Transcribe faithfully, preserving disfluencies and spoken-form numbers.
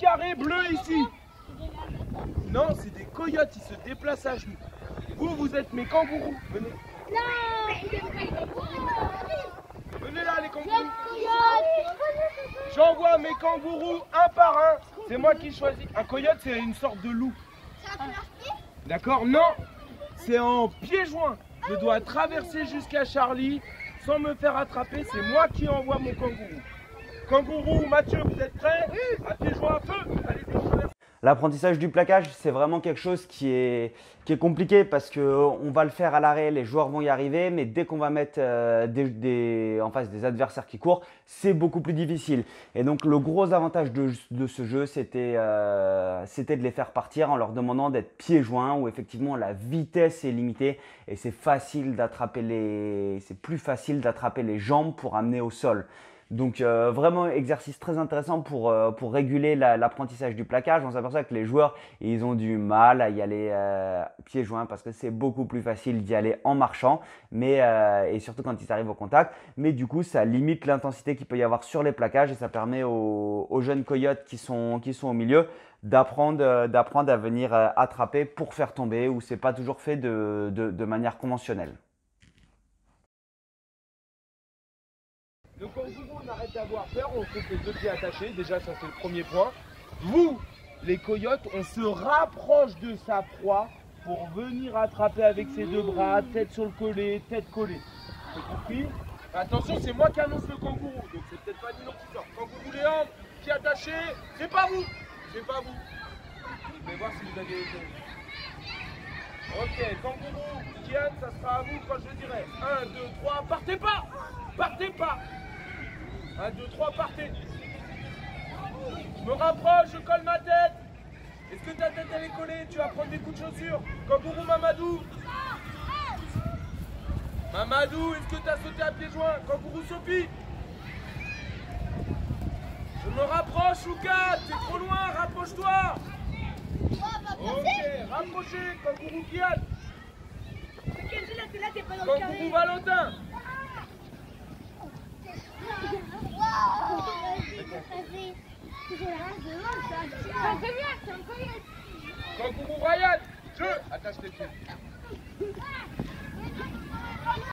carré bleu ici. Non, c'est des coyotes, ils se déplacent à genoux. Vous, vous êtes mes kangourous. Venez. Non. Venez là, les kangourous. J'envoie mes kangourous un par un. C'est moi qui choisis. Un coyote, c'est une sorte de loup. D'accord? Non, c'est en pieds joints. Je dois traverser jusqu'à Charlie sans me faire attraper. C'est moi qui envoie mon kangourou. Kangourou, Mathieu, vous êtes prêts? À pieds joints à feu. Allez-y. L'apprentissage du plaquage, c'est vraiment quelque chose qui est, qui est compliqué parce qu'on va le faire à l'arrêt, les joueurs vont y arriver, mais dès qu'on va mettre euh, des, des, en face des adversaires qui courent, c'est beaucoup plus difficile. Et donc le gros avantage de, de ce jeu, c'était euh, c'était de les faire partir en leur demandant d'être pieds joints, où effectivement la vitesse est limitée et c'est facile d'attraper les, c'est plus facile d'attraper les jambes pour amener au sol. Donc euh, vraiment exercice très intéressant pour, euh, pour réguler l'apprentissage la, du plaquage. On s'aperçoit que les joueurs ils ont du mal à y aller euh, pieds joints parce que c'est beaucoup plus facile d'y aller en marchant mais, euh, et surtout quand ils arrivent au contact. Mais du coup ça limite l'intensité qu'il peut y avoir sur les plaquages et ça permet aux, aux jeunes coyotes qui sont, qui sont au milieu d'apprendre euh, d'apprendre à venir euh, attraper pour faire tomber où c'est pas toujours fait de, de, de manière conventionnelle. Donc quand on arrête d'avoir peur, on trouve les deux pieds attachés, déjà ça c'est le premier point. Vous, les coyotes, on se rapproche de sa proie pour venir attraper avec ses deux bras, tête sur le collet, tête collée. C'est compris? Attention, c'est moi qui annonce le kangourou, donc c'est peut-être pas Nino qui sort. Kangourou les hanches, pieds attachés, c'est pas vous, c'est pas vous. Je vais voir si vous avez été. Ok, kangourou, Kian, ça sera à vous quand je dirai. un, deux, trois, partez pas! Partez pas! un, deux, trois, partez. Je me rapproche, je colle ma tête. Est-ce que ta tête elle est collée? Tu vas prendre des coups de chaussure. Kangourou Mamadou. Mamadou, est-ce que tu as sauté à pieds joints? Kangourou Sophie. Je me rapproche, Lucas. T'es trop loin, rapproche-toi. Ok, rapprochez. Kangourou Kian. Kangourou Valentin. Kangourou Ryan, je attache tes pieds.